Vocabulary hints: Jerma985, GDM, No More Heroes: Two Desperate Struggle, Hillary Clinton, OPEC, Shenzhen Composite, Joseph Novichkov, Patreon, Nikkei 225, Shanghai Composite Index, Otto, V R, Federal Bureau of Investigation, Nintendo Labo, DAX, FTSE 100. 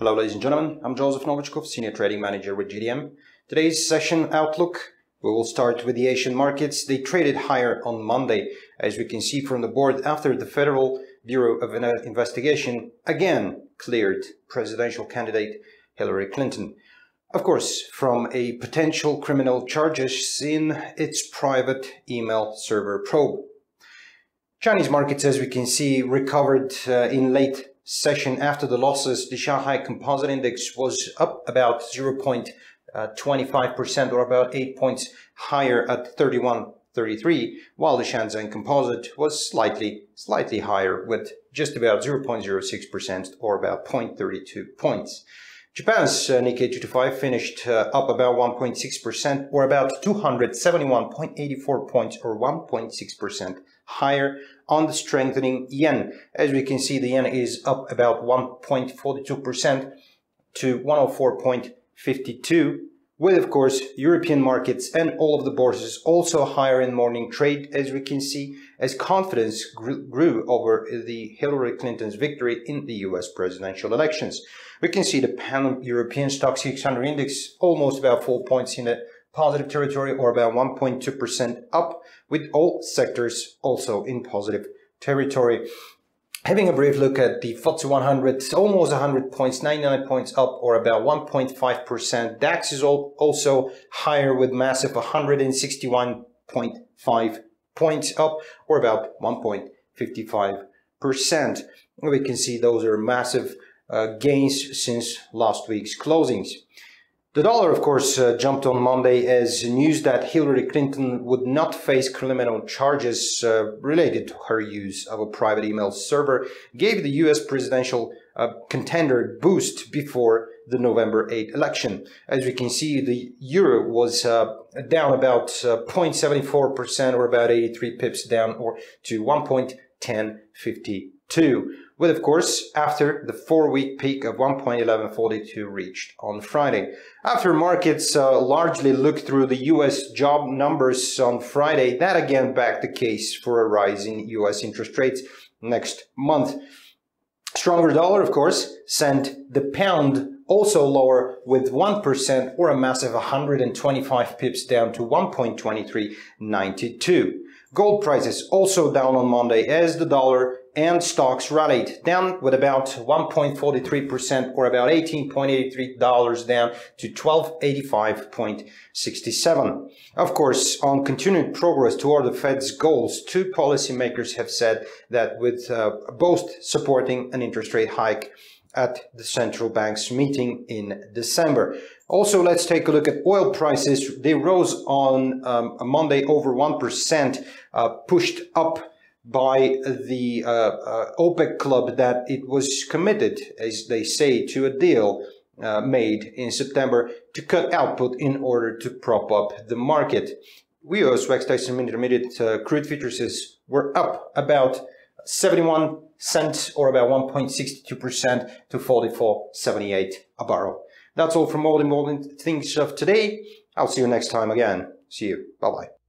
Hello ladies and gentlemen, I'm Joseph Novichkov, Senior Trading Manager with GDM. Today's session outlook, we will start with the Asian markets. They traded higher on Monday, as we can see from the board, after the Federal Bureau of Investigation again cleared presidential candidate Hillary Clinton, of course, from a potential criminal charges in its private email server probe. Chinese markets, as we can see, recovered in late session after the losses. The Shanghai Composite Index was up about 0.25% or about 8 points higher at 31.33, while the Shenzhen Composite was slightly higher with just about 0.06% or about 0.32 points. Japan's Nikkei 225 finished up about 1.6% or about 271.84 points or 1.6% higher on the strengthening yen. As we can see, the yen is up about 1.42% to 104.52, with of course European markets and all of the bourses also higher in morning trade, as we can see, as confidence grew over the Hillary Clinton's victory in the US presidential elections. We can see the pan-European Stock 600 index almost about 4 points in a positive territory or about 1.2% up, with all sectors also in positive territory. Having a brief look at the FTSE 100, almost 100 points, 99 points up or about 1.5%. DAX is also higher with massive 161.5 points up or about 1.55%. We can see those are massive gains since last week's closings. The dollar, of course, jumped on Monday as news that Hillary Clinton would not face criminal charges related to her use of a private email server gave the US presidential contender boost before the November 8 election. As we can see, the euro was down about 0.74% or about 83 pips down or to 1.1052. With, of course, after the 4-week peak of 1.1142 reached on Friday. After markets largely looked through the US job numbers on Friday, that again backed the case for a rise in US interest rates next month. Stronger dollar, of course, sent the pound also lower with 1% or a massive 125 pips down to 1.2392. Gold prices also down on Monday as the dollar and stocks rallied, down with about 1.43% or about $18.83 down to $12.85.67. Of course, on continued progress toward the Fed's goals, two policymakers have said that with both supporting an interest rate hike at the central bank's meeting in December. Also, let's take a look at oil prices. They rose on Monday over 1%, pushed up by the OPEC club that it was committed, as they say, to a deal made in September to cut output in order to prop up the market. We also expect some intermediate crude futures were up about 71 cents or about 1.62% to 44.78 a barrel. That's all from all the important things of today. I'll see you next time again. See you. Bye-bye.